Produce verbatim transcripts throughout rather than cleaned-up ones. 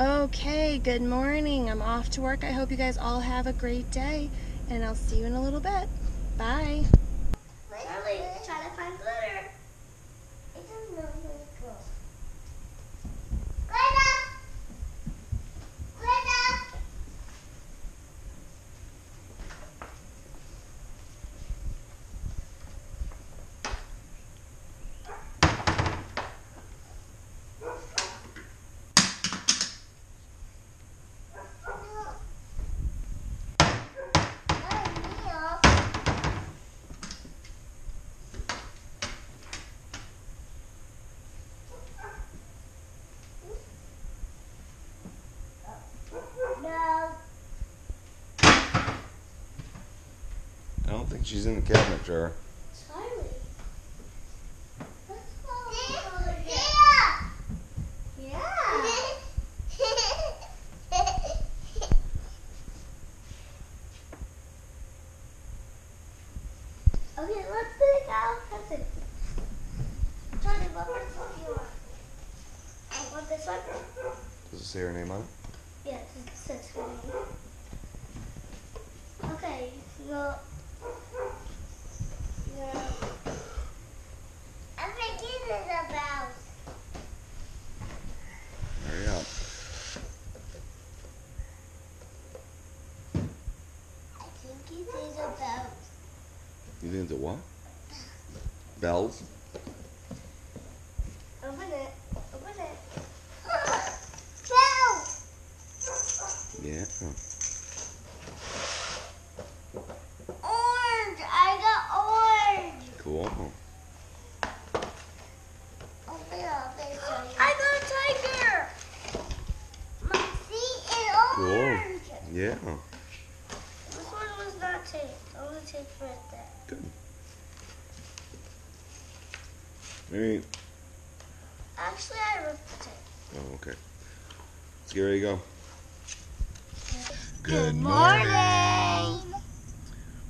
Okay, good morning. I'm off to work. I hope you guys all have a great day, and I'll see you in a little bit. Bye. Charlie, try to find glitter. It doesn't know where to go. Glitter! Glitter! I think she's in the cabinet, Charlie. Charlie. Let's go. Yeah. Yeah. Okay, let's pick out presents. Charlie, what present do you want? I want this one. Does it say her name on it? Yeah, it says her name. Okay, well. You think the what? Bells? Open it. Open it. Bells! Yeah. Oh. Orange! I got orange! Cool. Open it up. I got a tiger! My feet is orange! Cool. Yeah. This one was not taped. Only taped right there. Good. Maybe. Actually, I ripped it. Oh, okay. Let's get ready to go. Good, Good morning. morning.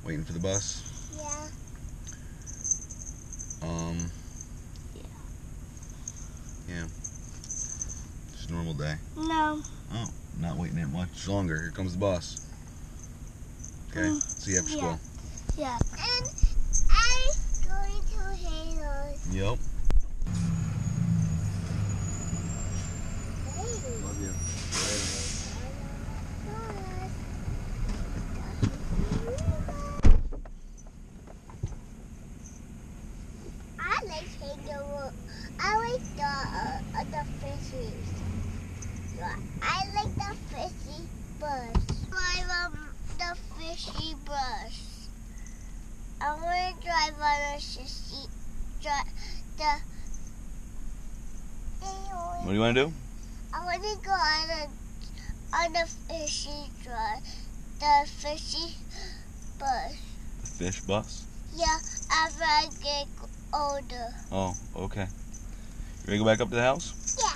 Waiting for the bus. Yeah. Um. Yeah. Yeah. Just a normal day. No. Oh, not waiting that much longer. Here comes the bus. Okay. Mm. See you after school. Yeah. yeah. And I'm going to Halo's. Yep. Hey. Love you. I like Halo. I like the uh, the fishies. I like the fishy bus. I love the fishy bus. I want to drive on a fishy drive the. What do you want to do? I want to go on a on a fishy drive, the fishy bus. The fish bus? Yeah, after I get older. Oh, okay. You ready to go back up to the house? Yeah.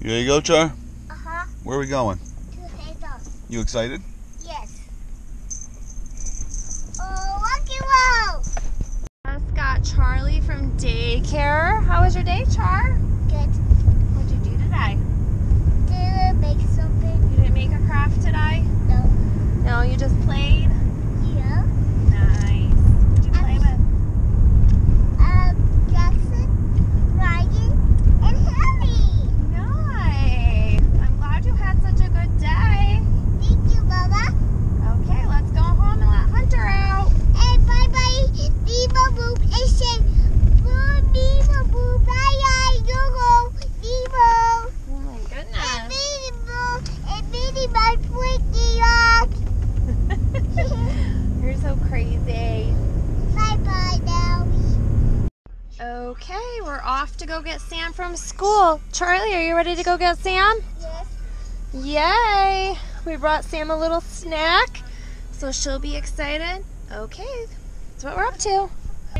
You ready to go, Char? Uh huh. Where are we going? To Hazel. You excited? Yes. Just got Charlie from daycare. How was your day, Char? Good. What did you do today? Did I make something? You didn't make a craft today? No. No, you just played? Yeah. Nice. What did you play um, with? Um, Jackson, Ryan, and Harry. Nice. I'm glad you had such a good day. Thank you, Mama. Okay, let's go home and let Hunter out. And bye bye, Beeba Boop. It said, Beeba Boop, bye bye, Google, Beebo. Oh my goodness. And Beeba Boop, and Beeba Boop, Twinkie Rock. You're so crazy. Bye bye now. Okay, we're off to go get Sam from school. Charlie, are you ready to go get Sam? Yes. Yay! We brought Sam a little snack, so she'll be excited. Okay, that's what we're up to.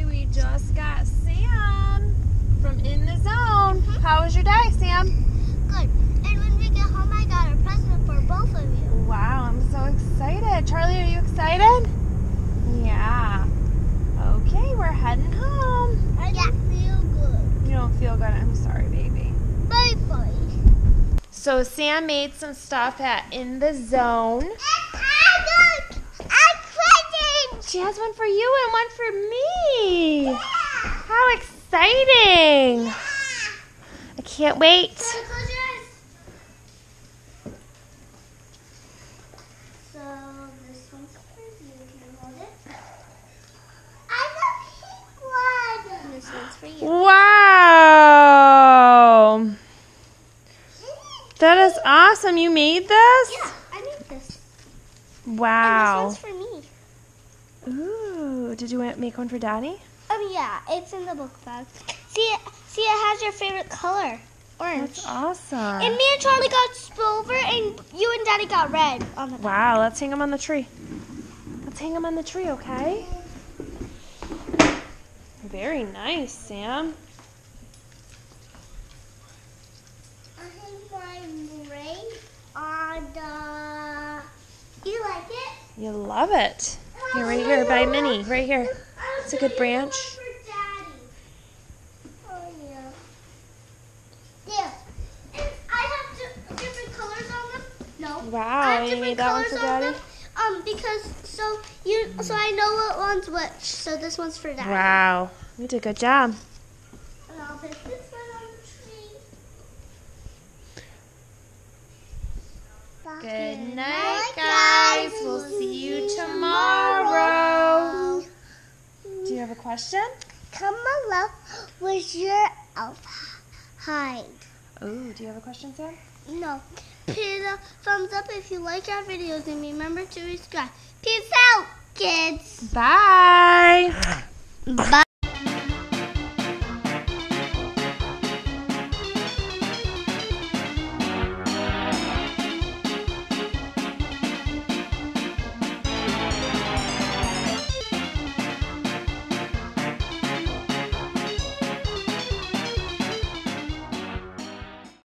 We just got Sam from In the Zone. Mm-hmm. How was your day, Sam? Good. And when we get home, I got a present for both of you. Wow, I'm so excited. Charlie, are you excited? Yeah. Okay, we're heading home. I yeah. don't feel good. You don't feel good? I'm sorry, baby. Bye, boy. So Sam made some stuff at In the Zone. And I got a present. She has one for you and one for me. Yeah. How exciting. Yeah. I can't wait. Can I close your eyes? So this one's for you. Can you hold it? I love pink one. And this one's for you. Wow. That is awesome. You made this? Yeah, I made this. Wow. And this one's for me. Ooh. Did you make one for Daddy? Um, yeah. It's in the book bag. See, see, it has your favorite color, orange. That's awesome. And me and Charlie got silver, and you and Daddy got red on the back. Wow, let's hang them on the tree. Let's hang them on the tree, okay? Very nice, Sam. I have my ring on the... You like it? You love it. You're right here by Minnie, right here. It's a good branch. Wow, you made that one for Daddy? Um, because so you so I know what one's which. So this one's for Daddy. Wow, you did a good job. And I'll put this one on the tree. Good, good night, night guys. guys. We'll see you tomorrow. tomorrow. Do you have a question? Come below. Where's your elf hide? Oh, do you have a question, Sam? No. Hit a thumbs up if you like our videos and remember to subscribe. Peace out, kids. Bye. Bye.